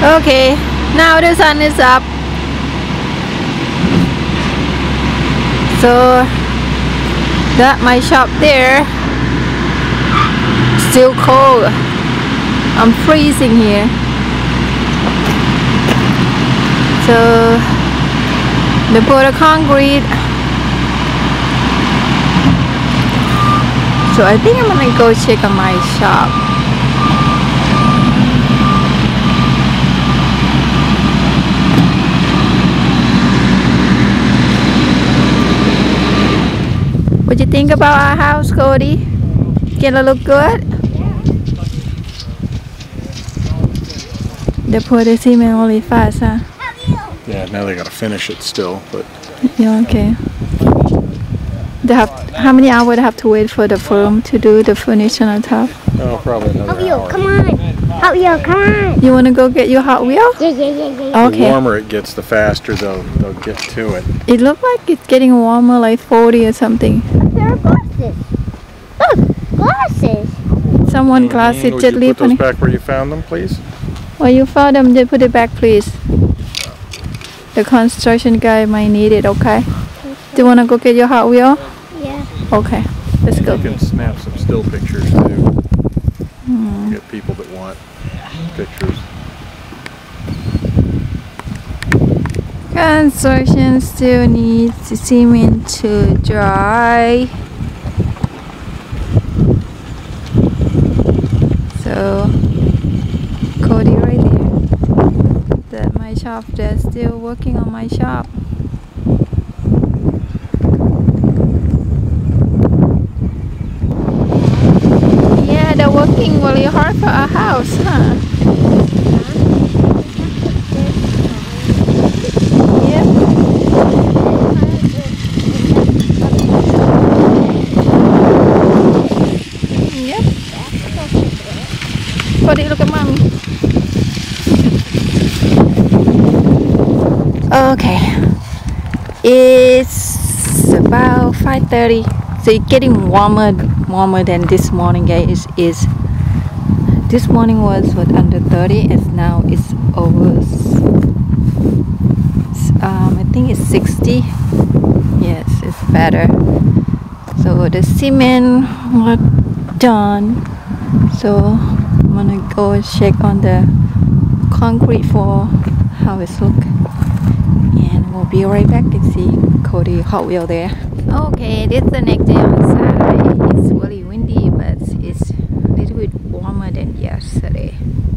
Okay, now the sun is up. So got my shop there. Still cold. I'm freezing here. So they put a concrete. So I think I'm gonna go check on my shop. What do you think about our house, Cody? Gonna look good? Yeah. They pour the cement really fast, huh? Yeah, now they gotta finish it still, but... Yeah, okay. They have, how many hours do they have to wait for the firm to do the furnishing on top? Oh, probably another Hot Wheel, hour. Come on! Hot Wheel, come on! You wanna go get your Hot Wheel? Yeah, yeah, yeah, yeah. Okay. The warmer it gets, the faster they'll get to it. It looks like it's getting warmer, like 40 or something. There are glasses. Look, glasses. Someone glasses would you put those back where you found them, please? Where you found them, they put it back, please. The construction guy might need it, okay? Do you want to go get your Hot Wheel? Yeah. Okay, let's go. You can snap some still pictures, too. Mm. Get people that want pictures. Construction still needs the cement to dry. So Cody right there. That my shop, they're still working on my shop. Yeah, they're working really hard for our house, huh? Look at mommy. Okay, it's about 5:30, so it's getting warmer than this morning, guys. Is this morning was what, under 30, and now it's over. I think it's 60. Yes, it's better. So the cement was done. So I'm gonna go check on the concrete for how it's look, and we'll be right back and see Cody Hot Wheel there. Okay, this is the next day on Saturday. It's really windy, but it's a little bit warmer than yesterday.